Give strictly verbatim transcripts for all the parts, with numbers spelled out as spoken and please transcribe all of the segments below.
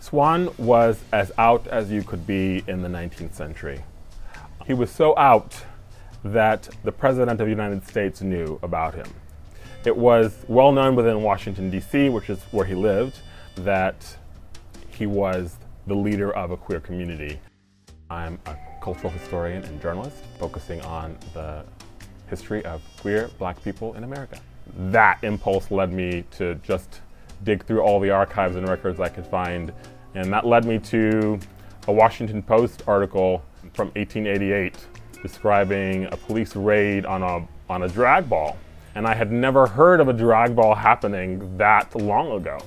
Swann was as out as you could be in the nineteenth century. He was so out that the President of the United States knew about him. It was well known within Washington, D C, which is where he lived, that he was the leader of a queer community. I'm a cultural historian and journalist focusing on the history of queer Black people in America. That impulse led me to just dig through all the archives and records I could find, and that led me to a Washington Post article from eighteen eighty-eight describing a police raid on a, on a drag ball. And I had never heard of a drag ball happening that long ago.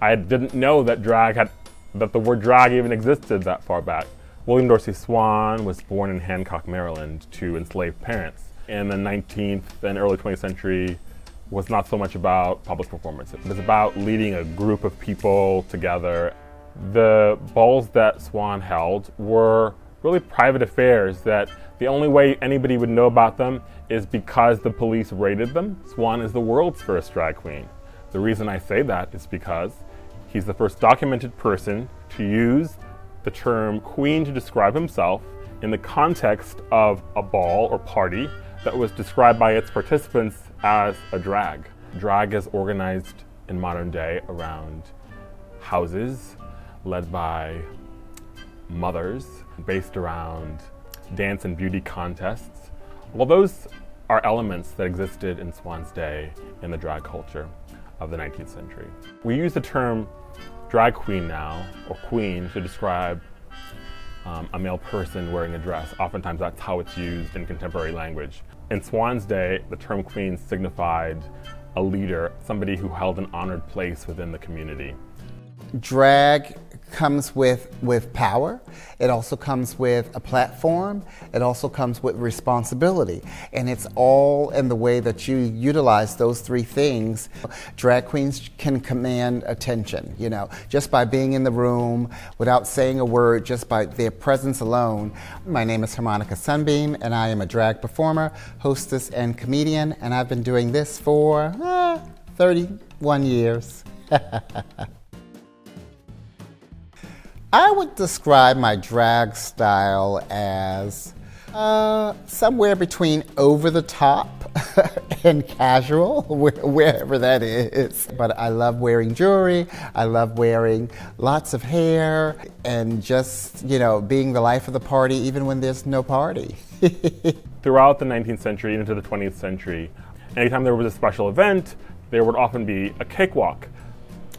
I didn't know that drag had, that the word drag even existed that far back. William Dorsey Swann was born in Hancock, Maryland to enslaved parents. In the nineteenth and early twentieth century was not so much about public performance. It was about leading a group of people together. The balls that Swann held were really private affairs that the only way anybody would know about them is because the police raided them. Swann is the world's first drag queen. The reason I say that is because he's the first documented person to use the term queen to describe himself in the context of a ball or party that was described by its participants as a drag. Drag is organized in modern day around houses led by mothers, based around dance and beauty contests. Well, those are elements that existed in Swann's day in the drag culture of the nineteenth century. We use the term drag queen now, or queen, to describe um, a male person wearing a dress. Oftentimes that's how it's used in contemporary language. In Swann's day, the term queen signified a leader, somebody who held an honored place within the community. Drag comes with, with power. It also comes with a platform. It also comes with responsibility. And it's all in the way that you utilize those three things. Drag queens can command attention, you know, just by being in the room, without saying a word, just by their presence alone. My name is Harmonica Sunbeam, and I am a drag performer, hostess, and comedian, and I've been doing this for ah, thirty-one years. I would describe my drag style as uh, somewhere between over the top and casual, wherever that is. But I love wearing jewelry, I love wearing lots of hair, and just, you know, being the life of the party even when there's no party. Throughout the nineteenth century and into the twentieth century, anytime there was a special event, there would often be a cakewalk.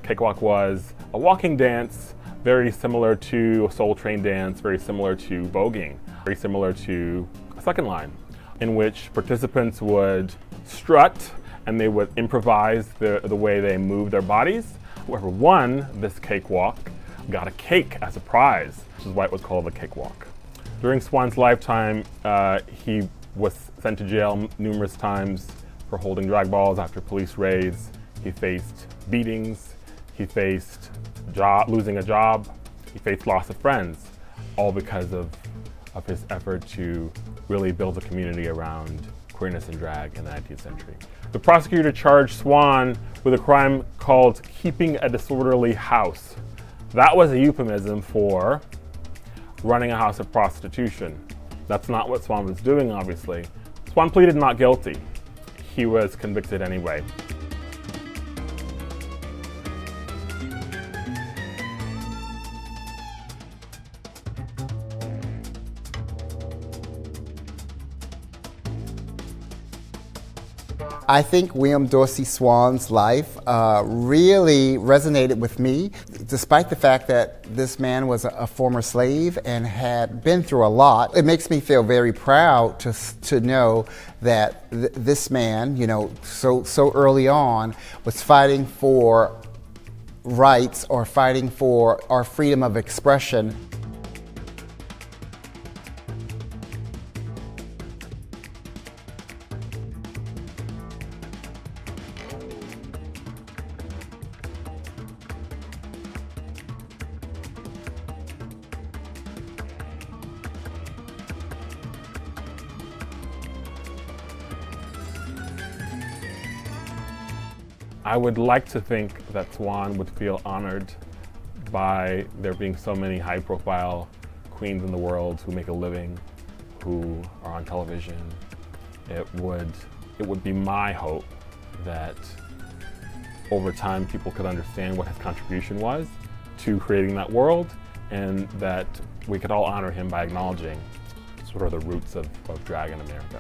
Cakewalk was a walking dance very similar to Soul Train dance, very similar to voguing, very similar to a second line, in which participants would strut and they would improvise the, the way they moved their bodies. Whoever won this cakewalk got a cake as a prize, which is why it was called the cakewalk. During Swann's lifetime, uh, he was sent to jail numerous times for holding drag balls after police raids. He faced beatings, he faced Job, losing a job, he faced loss of friends, all because of, of his effort to really build a community around queerness and drag in the nineteenth century. The prosecutor charged Swann with a crime called keeping a disorderly house. That was a euphemism for running a house of prostitution. That's not what Swann was doing, obviously. Swann pleaded not guilty. He was convicted anyway. I think William Dorsey Swann's life uh, really resonated with me, despite the fact that this man was a, a former slave and had been through a lot. It makes me feel very proud to, to know that th this man, you know, so, so early on was fighting for rights or fighting for our freedom of expression. I would like to think that Swann would feel honored by there being so many high-profile queens in the world who make a living, who are on television. It would, it would be my hope that over time people could understand what his contribution was to creating that world, and that we could all honor him by acknowledging sort of the roots of, of drag in America.